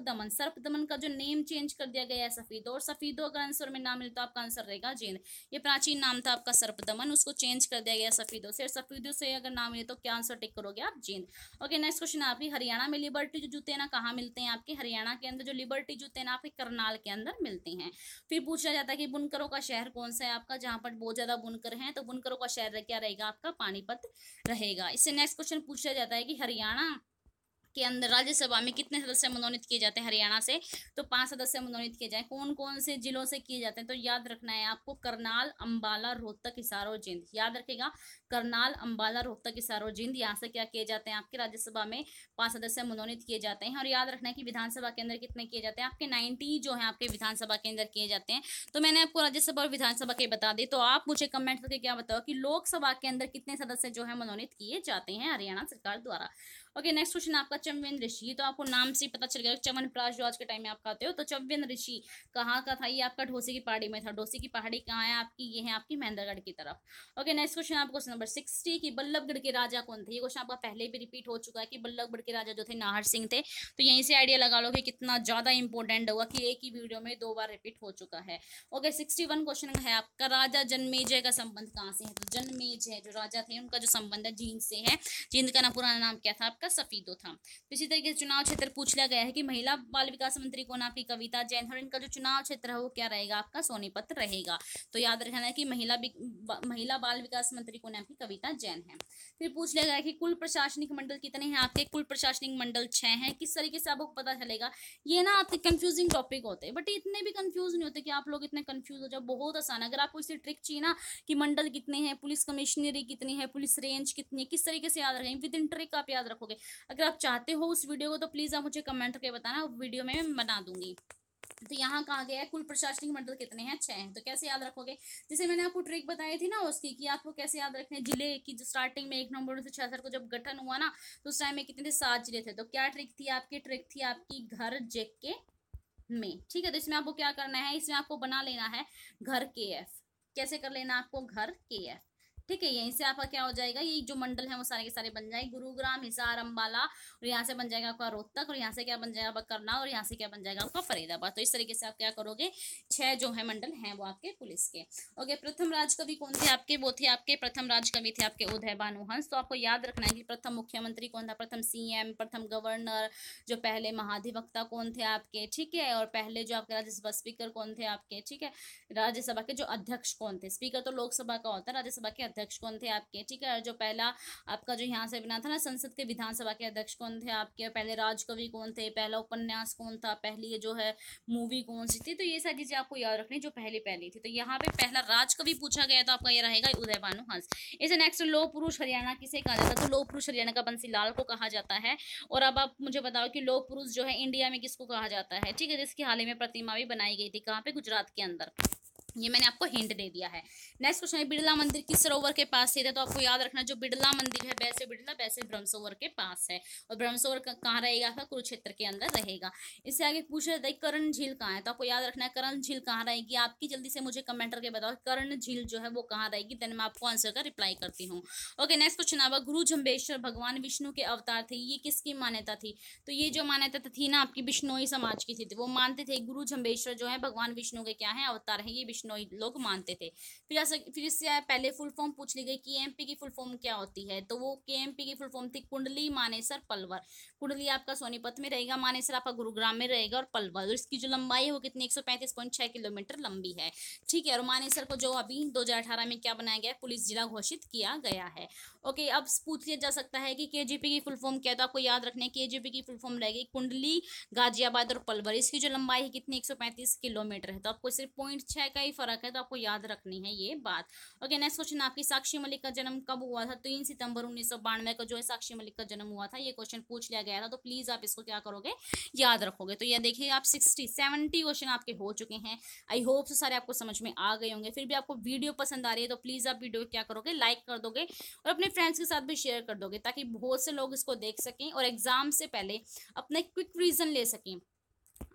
दमन का जो नेम चेंज कर दिया गया है सफीदो, और सफीदो अगर आंसर में नाम मिलता है आपका आंसर रहेगा जिंद। ये प्राचीन नाम था आपका सर्प दमन, उसको चेंज कर दिया गया सफीदो से, और सफीदो से अगर नाम मिले तो क्या आंसर टिक करोगे आप, जिंद। ओके, नेक्स्ट क्वेश्चन आपकी हरियाणा में लिबर्टी जो जूते ना कहाँ मिलते हैं आपके, हरियाणा के अंदर जो लिबर्टी जूते ना आपके करनाल के अंदर मिलते हैं। फिर पूछा जाता है कि बुनकरों का शहर कौन सा है आपका, जहाँ पर बहुत ज्यादा बुनकर हैं, तो बुनकरों का शहर क्या रहेगा आपका, पानीपत रहेगा। इससे नेक्स्ट क्वेश्चन पूछा जाता है कि हरियाणा के अंदर राज्यसभा में कितने सदस्य मनोनीत किए जाते हैं हरियाणा से, तो 5 सदस्य मनोनीत किए जाए। कौन कौन से जिलों से किए जाते हैं, तो याद रखना है आपको करनाल, अंबाला, रोहतक, हिसार और जींद। याद रखेगा करनाल, अंबाला, रोहतक, हिसार और जींद, यहाँ से क्या किए जाते हैं आपके राज्यसभा में 5 सदस्य मनोनीत किए जाते हैं। और याद रखना है कि विधानसभा के अंदर कितने किए जाते हैं आपके, 90 जो है आपके विधानसभा के अंदर किए जाते हैं। तो मैंने आपको राज्यसभा और विधानसभा के बता दी, तो आप मुझे कमेंट करके क्या बताओ कि लोकसभा के अंदर कितने सदस्य जो है मनोनीत किए जाते हैं हरियाणा सरकार द्वारा। ओके, नेक्स्ट क्वेश्चन आपका चंबन ऋषि, तो आपको नाम से पता चल गया चमन प्राश जो आज के टाइम में आप खाते हो, तो चंबन ऋषि कहाँ का था, ये आपका ढोसी की पहाड़ी में था। ढोसी की पहाड़ी कहाँ है आपकी, ये है आपकी महेंद्रगढ़ की तरफ। ओके, नेक्स्ट क्वेश्चन आपको नंबर 60 की बल्लभगढ़ के राजा कौन थे, ये क्वेश्चन आपका पहले भी रिपीट हो चुका है कि बल्लभगढ़ के राजा जो थे नाहर सिंह थे। तो यहीं से आइडिया लगा लो कि कितना ज्यादा इंपॉर्टेंट होगा कि एक ही वीडियो में 2 बार रिपीट हो चुका है। ओके, 61 क्वेश्चन है आपका राजा जनमेजय का संबंध कहाँ से है, तो जनमेजय जो राजा थे उनका जो संबंध है जींद से है। जींद का ना पुराना नाम क्या था आपका, सफीदो था। इसी तरीके से चुनाव क्षेत्र पूछ लिया गया है कि महिला बाल विकास मंत्री कौन, आपकी कविता जैन, और इनका जो चुनाव क्षेत्र है वो क्या रहेगा आपका, सोनीपत रहेगा। तो याद रखना है कि महिला बाल विकास मंत्री कौन है आपकी, कविता जैन है। फिर पूछ लिया गया है कि कुल प्रशासनिक मंडल कितने हैं आपके, कुल प्रशासनिक मंडल 6 हैं। किस तरीके से आपको पता चलेगा, ये ना आपके कंफ्यूजिंग टॉपिक होते हैं, बट इतने भी कंफ्यूज नहीं होते कि आप लोग इतने कंफ्यूज हो जाओ, बहुत आसान। अगर आपको इससे ट्रिक चाहिए ना कि मंडल कितने हैं, पुलिस कमिश्नरी कितनी है, पुलिस रेंज कितनी है, किस तरीके से याद रखें, विद इन ट्रिक आप याद रखोगे। अगर आप चाहते हो उस वीडियो को तो प्लीज आप मुझे कमेंट करके बताना, वीडियो में मैं बना दूंगी। तो यहाँ कहा गया है कुल प्रशासनिक मंडल कितने हैं, 6 हैं। तो कैसे याद रखोगे, जैसे मैंने आपको ट्रिक बताई थी ना उसकी, कि आपको कैसे याद रखने जिले की, जो स्टार्टिंग में 1 नवंबर 1966 को जब गठन हुआ ना, तो उस टाइम में कितने थे, 7 जिले थे। तो क्या ट्रिक थी आपकी, ट्रिक थी आपकी घर जेके में। ठीक है, तो इसमें आपको क्या करना है, इसमें आपको बना लेना है घर KF। कैसे कर लेना आपको, घर KF। ठीक है, यहीं से आपका क्या हो जाएगा, ये जो मंडल है वो सारे के सारे बन जाएंगे गुरुग्राम, हिसार, अम्बाला, और यहाँ से बन जाएगा आपका रोहतक, और यहाँ से क्या बन जाएगा आपका करनाल, और यहाँ से क्या बन जाएगा आपका फरीदाबाद। तो इस तरीके से आप क्या करोगे, 6 जो है मंडल हैं वो आपके पुलिस के। ओके, प्रथम राजकवि कौन थे आपके, वो थे आपके प्रथम राजकवि थे आपके उदय भानु हंस। तो आपको याद रखना है कि प्रथम मुख्यमंत्री कौन था, प्रथम सीएम, प्रथम गवर्नर, जो पहले महाधिवक्ता कौन थे आपके, ठीक है, और पहले जो आपके राज्यसभा स्पीकर कौन थे आपके, ठीक है, राज्यसभा के जो अध्यक्ष कौन थे, स्पीकर तो लोकसभा का होता है, राज्यसभा के अध्यक्ष कौन थे आपके, ठीक है, और जो पहला आपका जो यहाँ से बना था ना संसद के, विधानसभा के अध्यक्ष कौन थे आपके, पहले राजकवि कौन थे, पहला उपन्यास कौन था, पहली ये जो है मूवी कौन सी थी। तो ये सारी चीजें आपको याद रखनी जो पहली पहली थी। तो यहाँ पे पहला राजकवि पूछा गया तो आपका ये रहेगा उदय भानु हंस। इसे नेक्स्ट लोह पुरुष हरियाणा किसे कहा जाता है, तो लोह पुरुष हरियाणा का बंसीलाल को कहा जाता है। और अब आप मुझे बताओ कि लोह पुरुष जो है इंडिया में किसको कहा जाता है, ठीक है, जिसकी हाल ही में प्रतिमा भी बनाई गई थी, कहाँ पे, गुजरात के अंदर। ये मैंने आपको हिंट दे दिया है। नेक्स्ट क्वेश्चन है बिड़ला मंदिर किस सरोवर के पास स्थित है, तो आपको याद रखना जो बिड़ला मंदिर है वैसे बिड़ला वैसे ब्रह्मसरोवर के पास है, और ब्रह्मसरोवर कहाँ रहेगा, कुरुक्षेत्र के अंदर रहेगा। इससे आगे पूछ रहे थे कर्ण झील कहाँ है, तो आपको याद रखना है कर्ण झील कहाँ रहेगी, आपकी जल्दी से मुझे कमेंट करके बताओ कर्ण झील जो है वो कहाँ रहेगी, देन मैं आपको आंसर का रिप्लाई करती हूँ। ओके, नेक्स्ट क्वेश्चन आवा गुरु जम्बेश्वर भगवान विष्णु के अवतार थे, ये किसकी मान्यता थी, तो ये जो मान्यता थी ना आपकी बिश्नोई समाज की थी, वो मानते थे गुरु जम्बेश्वर जो है भगवान विष्णु के क्या है अवतार है, ये लोग मानते थे। फिर इससे पहले फुल फॉर्म पूछ ली गई, केएमपी की फुल फॉर्म क्या होती है, तो वो केएमपी की फुल फॉर्म थी कुंडली मानेसर पलवर। कुंडली आपका सोनीपत में रहेगा, मानेसर आपका गुरुग्राम में रहेगा, और पलवर इसकी जो लंबाई है वो कितनी 135.6 किलोमीटर लंबी है, ठीक है। और मानेसर को जो अभी 2018 में क्या बनाया गया, पुलिस जिला घोषित किया गया है। ओके, अब पूछ लिया जा सकता है कि केजीपी की फुल फॉर्म क्या है, तो आपको याद रखना है केजीपी की फुल फॉर्म रहेगी कुंडली गाजियाबाद और पलवर, इसकी जो लंबाई है कितनी 135 किलोमीटर है, तो आपको सिर्फ 0.6 का फर्क है, तो आपको याद रखनी है ये बात। ओके, नेक्स्ट क्वेश्चन आपकी साक्षी मलिक का जन्म कब हुआ था, 3 सितंबर 1992 को जो है साक्षी मलिक का जन्म हुआ था। ये क्वेश्चन पूछ लिया गया था, तो प्लीज आप इसको क्या करोगे, याद रखोगे। तो ये देखिए आप 60-70 क्वेश्चन आपके हो चुके हैं, आई होप सो सारे आपको समझ में आ गए होंगे। फिर भी आपको वीडियो पसंद आ रही है तो प्लीज आप वीडियो क्या करोगे, लाइक कर दोगे और अपने फ्रेंड्स के साथ भी शेयर कर दोगे, ताकि बहुत से लोग इसको देख सकें और एग्जाम से पहले अपने क्विक रिवीजन ले सकें।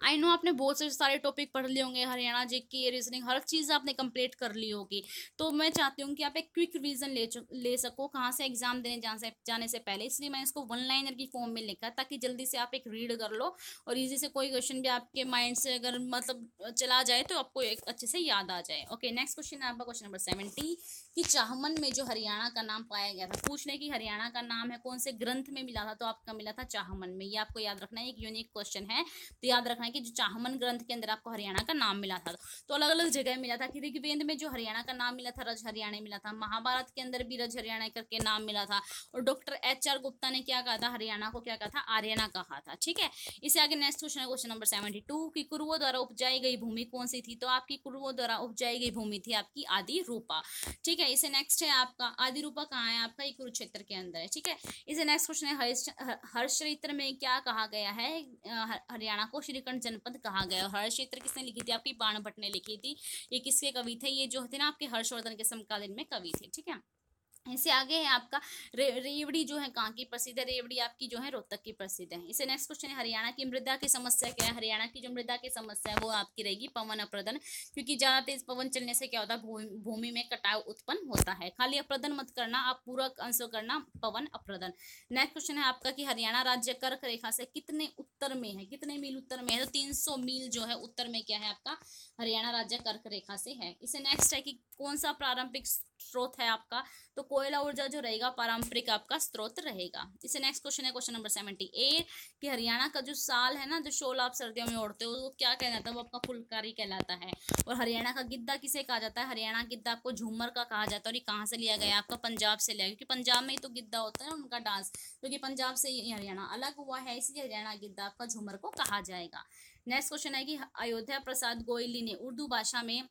आई नो आपने बहुत से सारे टॉपिक पढ़ लिए होंगे, हरियाणा जीके, रीजनिंग, हर चीज़ आपने कंप्लीट कर ली होगी, तो मैं चाहती हूँ कि आप एक क्विक रिवीजन ले सको कहाँ से, एग्जाम देने जाने से पहले। इसलिए मैं इसको वन लाइनर की फॉर्म में लिखा, ताकि जल्दी से आप एक रीड कर लो और इजी से कोई क्वेश्चन भी आपके माइंड से अगर मतलब चला जाए तो आपको एक अच्छे से याद आ जाए। ओके, नेक्स्ट क्वेश्चन है आपका क्वेश्चन नंबर 70 कि चाहमन में जो हरियाणा का नाम पाया गया था, पूछने की हरियाणा का नाम है कौन से ग्रंथ में मिला था, तो आपका मिला था चाहमन में। ये आपको याद रखना है, एक यूनिक क्वेश्चन है, तो याद रखना कि जो चाहमन ग्रंथ के अंदर आपको हरियाणा का नाम मिला था, तो अलग अलग जगह मिला था। ऋग्वेद में जो हरियाणा का नाम मिला था रज हरियाणा मिला था, महाभारत के अंदर भी रज हरियाणा करके नाम मिला था, और डॉक्टर HR गुप्ता ने क्या कहा था, हरियाणा को क्या कहा था, आर्यना कहा था, ठीक है। इससे आगे नेक्स्ट क्वेश्चन है क्वेश्चन नंबर 72 कि कुरुओं द्वारा उपजाई गई भूमि कौन सी थी, तो आपकी कुरुओं द्वारा उपजाई गई भूमि थी आपकी आदि रूपा, ठीक है। इसे नेक्स्ट है आपका आदि रूपा कहाँ है आपका, कुरुक्षेत्र के अंदर है, ठीक है। इसे नेक्स्ट क्वेश्चन है हर्षचरित्र में क्या कहा गया है, हरियाणा को श्री जनपद कहा गया। हर्षचरित्र किसने लिखी थी आपकी, बाण भट्ट ने लिखी थी। ये किसके कवि थे, ये जो थे ना आपके हर्षवर्धन के समकालीन में कवि थे, ठीक है। इसे आगे है आपका रेवड़ी जो है कहाँ की प्रसिद्ध है, रेवड़ी आपकी जो है रोहतक की प्रसिद्ध है। इसे नेक्स्ट क्वेश्चन है हरियाणा की मृदा की समस्या क्या है, हरियाणा की जो मृदा की समस्या है वो आपकी रहेगी पवन अपरदन, क्योंकि ज़्यादा तेज पवन चलने से क्या होता है, भूमि में कटाव उत्पन्न होता है। खाली अपरदन मत करना, आप पूरा आंसर करना पवन अपरदन। नेक्स्ट क्वेश्चन है आपका कि हरियाणा राज्य कर्क रेखा से कितने उत्तर में है, कितने मील उत्तर में है, तो 300 मील जो है उत्तर में क्या है आपका हरियाणा राज्य कर्क रेखा से है। इसे नेक्स्ट है कि कौन सा प्रारंभिक स्रोत है आपका, तो कोयला ऊर्जा जो रहेगा पारंपरिक आपका स्रोत रहेगा। इसे नेक्स्ट क्वेश्चन है क्वेश्चन नंबर 78 कि हरियाणा का जो साल है ना, जो शॉल आप सर्दियों में ओढ़ते हो वो क्या कहलाता है, वो आपका फुलकारी कहलाता है। और हरियाणा का गिद्दा किसे कहा जाता है, हरियाणा गिद्दा आपको झूमर का कहा जाता है, और ये कहाँ से लिया गया आपका, पंजाब से लिया, क्योंकि पंजाब में ही तो गिद्दा होता है उनका डांस, क्योंकि पंजाब से हरियाणा अलग हुआ है, इसलिए हरियाणा गिद्दा आपका झूमर को कहा जाएगा। नेक्स्ट क्वेश्चन है कि अयोध्या प्रसाद गोयली ने उर्दू भाषा में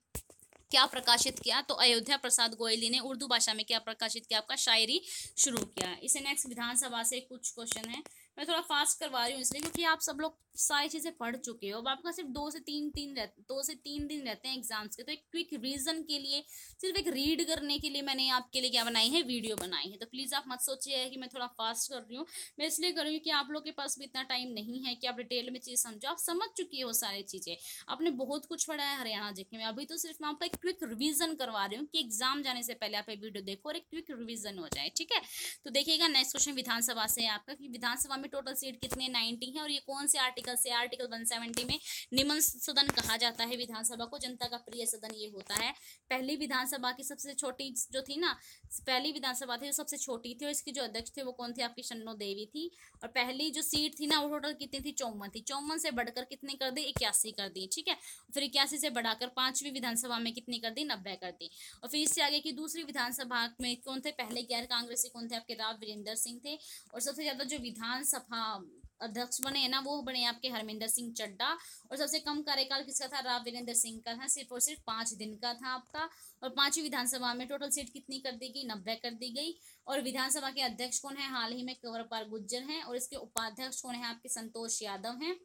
क्या प्रकाशित किया, तो अयोध्या प्रसाद गोयली ने उर्दू भाषा में क्या प्रकाशित किया, आपका शायरी शुरू किया। इसे नेक्स्ट विधानसभा से कुछ क्वेश्चन है मैं थोड़ा फास्ट करवा रही हूँ इसलिए क्योंकि आप सब लोग सारी चीज़ें पढ़ चुके हो। अब आपका सिर्फ दो से तीन दिन रहते हैं एग्जाम्स के, तो एक क्विक रीजन के लिए, सिर्फ एक रीड करने के लिए मैंने आपके लिए क्या बनाई है, वीडियो बनाई है। तो प्लीज़ आप मत सोचिए कि मैं थोड़ा फास्ट कर रही हूँ, मैं इसलिए कर रही हूँ कि आप लोग के पास भी इतना टाइम नहीं है कि आप डिटेल में चीज़ समझो। आप समझ चुकी हो सारी चीज़ें, आपने बहुत कुछ पढ़ा है हरियाणा जी में। अभी तो सिर्फ मैं आपका एक क्विक रिविजन करवा रही हूँ कि एग्जाम जाने से पहले आप ये वीडियो देखो और एक क्विक रिविजन हो जाए, ठीक है। तो देखिएगा नेक्स्ट क्वेश्चन विधानसभा से है आपका कि विधानसभा में टोटल सीट कितनी है, 90 है, और ये कौन से आर्टिकल से, आर्टिकल 170 में निम्न सदन कहा जाता है विधानसभा को, जनता का प्रिय सदन ये होता है। पहली विधानसभा की सबसे छोटी जो थी ना, पहली विधानसभा थी जो सबसे छोटी थी और इसके जो अध्यक्ष थे वो कौन थे, आपकी शन्नो देवी थी। और पहली जो सीट थी ना वो टोटल कितनी थी, 54 थी, 54 से बढ़कर कितने कर दी, 81 कर दी, ठीक है। फिर 81 से बढ़ाकर पांचवी विधानसभा में कितनी कर दी, 90 कर दी। और फिर इससे आगे की दूसरी विधानसभा में कौन थे, पहले गैर कांग्रेसी कौन थे, आपके राव वीरेंद्र सिंह थे। और सबसे ज्यादा जो विधानसभा अध्यक्ष बने हैं ना वो बने आपके हरमिंदर सिंह चड्डा। और सबसे कम कार्यकाल किसका था, राव वीरेंद्र सिंह का था, सिर्फ और सिर्फ 5 दिन का था आपका। और पांचवी विधानसभा में टोटल सीट कितनी कर दी गई, 90 कर दी गई। और विधानसभा के अध्यक्ष कौन है, हाल ही में कंवरपाल गुर्जर हैं, और इसके उपाध्यक्ष कौन है, आपके संतोष यादव हैं।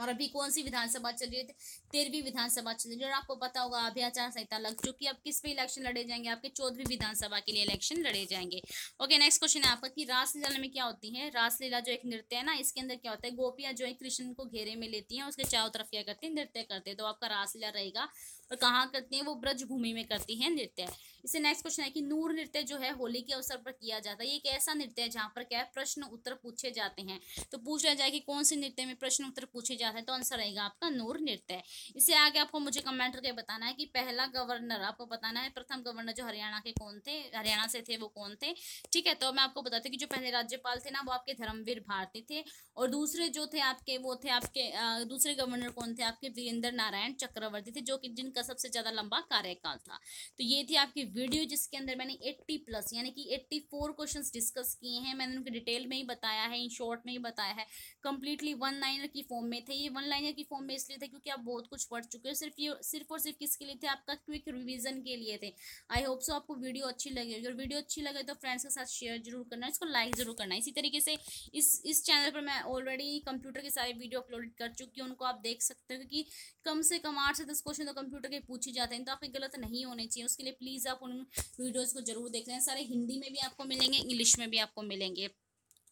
और अभी कौन सी विधानसभा चल रही है, 13वीं विधानसभा चल रही है। और आपको पता होगा अभी आचार संहिता लग चुकी है, अब किस पे इलेक्शन लड़े जाएंगे, आपके 14वीं विधानसभा के लिए इलेक्शन लड़े जाएंगे। ओके नेक्स्ट क्वेश्चन है आपका कि रासलीला में क्या होती है, रासलीला जो एक नृत्य है ना, इसके अंदर क्या होता है, गोपियाँ जो है कृष्ण को घेरे में लेती हैं, उसके चारों तरफ क्या करती है, नृत्य करते हैं। तो आपका रासलीला रहेगा, और कहाँ करती हैं, वो ब्रज भूमि में करती हैं नृत्य। इससे नेक्स्ट क्वेश्चन है कि नूर नृत्य जो है होली के अवसर पर किया जाता है, ये एक ऐसा नृत्य है जहाँ पर क्या है, प्रश्न उत्तर पूछे जाते हैं। तो पूछ लिया जाए कि कौन से नृत्य में प्रश्न उत्तर पूछे जाते हैं, तो आंसर रहेगा आपका नूर नृत्य। इससे आगे आपको मुझे कमेंट करके बताना है कि पहला गवर्नर, आपको बताना है प्रथम गवर्नर जो हरियाणा के कौन थे, हरियाणा से थे वो कौन थे, ठीक है। तो मैं आपको बताती हूँ कि जो पहले राज्यपाल थे ना वो आपके धर्मवीर भारती थे, और दूसरे जो थे आपके वो थे आपके दूसरे गवर्नर कौन थे, आपके वीरेंद्र नारायण चक्रवर्ती थे, जो कि जिनका सबसे ज्यादा लंबा कार्यकाल था। तो ये थी आपकी वीडियो जिसके अंदर मैंने 80 प्लस यानी कि 84 क्वेश्चंस डिस्कस किए हैं। मैंने उनके डिटेल में ही बताया है, इन शॉर्ट में ही बताया है, कंप्लीटली वन लाइनर की फॉर्म में थे। ये वन लाइनर की फॉर्म में इसलिए थे क्योंकि आप बहुत कुछ पढ़ चुके हो, सिर्फ और सिर्फ किसके लिए थे, आपका क्विक रिवीजन के लिए थे। आई होप सो आपको वीडियो अच्छी लगी होगी, और वीडियो अच्छी लगे तो फ्रेंड्स के साथ शेयर जरूर करना, इसको लाइक जरूर करना। इसी तरीके से इस चैनल पर मैं ऑलरेडी कंप्यूटर के सारे वीडियो अपलोड कर चुकी हूँ, उनको आप देख सकते हो, क्योंकि कम से कम 8 से 10 क्वेश्चन तो कंप्यूटर के पूछे जाते हैं, तो आपके गलत नहीं होने चाहिए। उसके लिए प्लीज़ आप उन वीडियोज़ को जरूर देख लें, सारे हिंदी में भी आपको मिलेंगे, इंग्लिश में भी आपको मिलेंगे,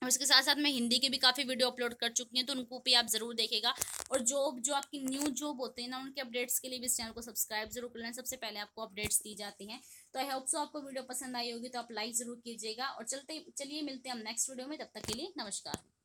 और उसके साथ साथ मैं हिंदी के भी काफ़ी वीडियो अपलोड कर चुकी हैं, तो उनको भी आप जरूर देखिएगा। और जो आपकी न्यू जॉब होते हैं ना उनके अपडेट्स के लिए भी इस चैनल को सब्सक्राइब जरूर कर लें, सबसे पहले आपको अपडेट्स दी जाती हैं। तो आई होप सो आपको वीडियो पसंद आई होगी, तो आप लाइक ज़रूर कीजिएगा। और चलिए मिलते हैं हम नेक्स्ट वीडियो में, तब तक के लिए नमस्कार।